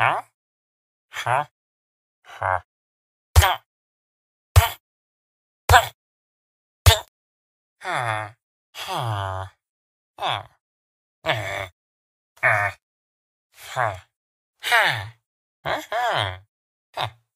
Ha? Ha? Ha. Ha. Ha. Ha. Ha. Ha. Ha. Ha. Ha.